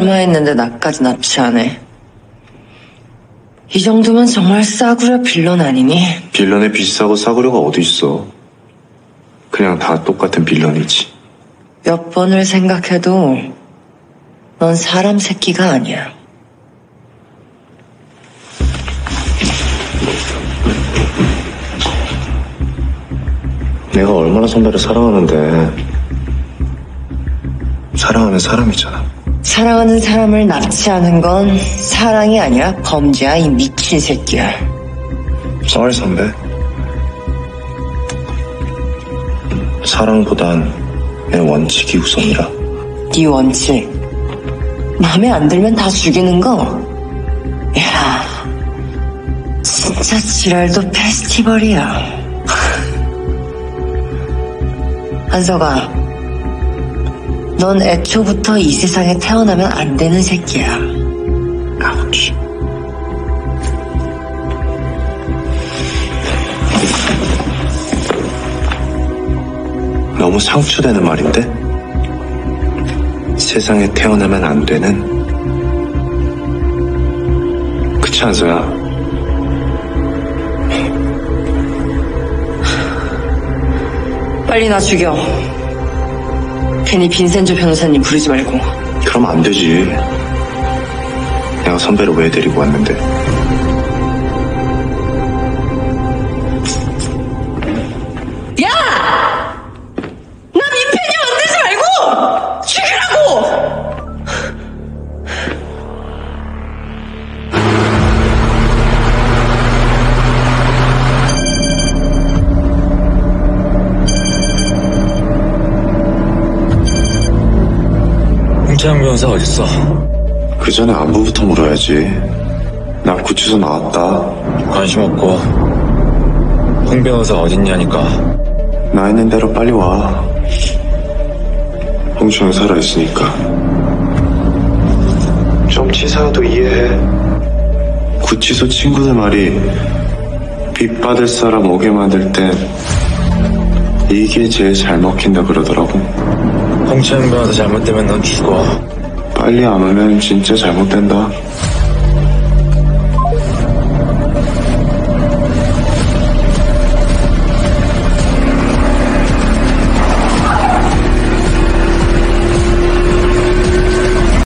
얼마했는데 나까지 납치하네. 이 정도면 정말 싸구려 빌런 아니니? 빌런의 비싸고 싸구려가 어디 있어. 그냥 다 똑같은 빌런이지. 몇 번을 생각해도 넌 사람 새끼가 아니야. 내가 얼마나 선배를 사랑하는데. 사랑하는 사람이잖아. 사랑하는 사람을 납치하는 건 사랑이 아니라 범죄야, 이 미친 새끼야. Sorry, 선배. 사랑보단 내 원칙이 우선이라. 네 원칙? 마음에 안 들면 다 죽이는 거? 야, 진짜 지랄도 페스티벌이야. 한석아, 넌 애초부터 이 세상에 태어나면 안 되는 새끼야. 아우치. 너무 상처되는 말인데? 세상에 태어나면 안 되는? 그치, 한석아? 빨리 나 죽여. 괜히 빈센조 변호사님 부르지 말고. 그러면 안 되지. 내가 선배를 왜 데리고 왔는데. 야! 나 민폐니 만들지 말고! 죽이라고! 최영 변호사 어딨어? 그 전에 안부부터 물어야지. 나 구치소 나왔다. 관심 없고 홍 변호사 어딨냐니까. 나 있는 대로 빨리 와. 홍천은 살아있으니까. 좀 치사해도 이해해. 구치소 친구들 말이 빚 받을 사람 오게 만들 때 이게 제일 잘 먹힌다 그러더라고. 홍천 변호사 잘못되면 넌 죽어. 빨리 안 오면 진짜 잘못된다.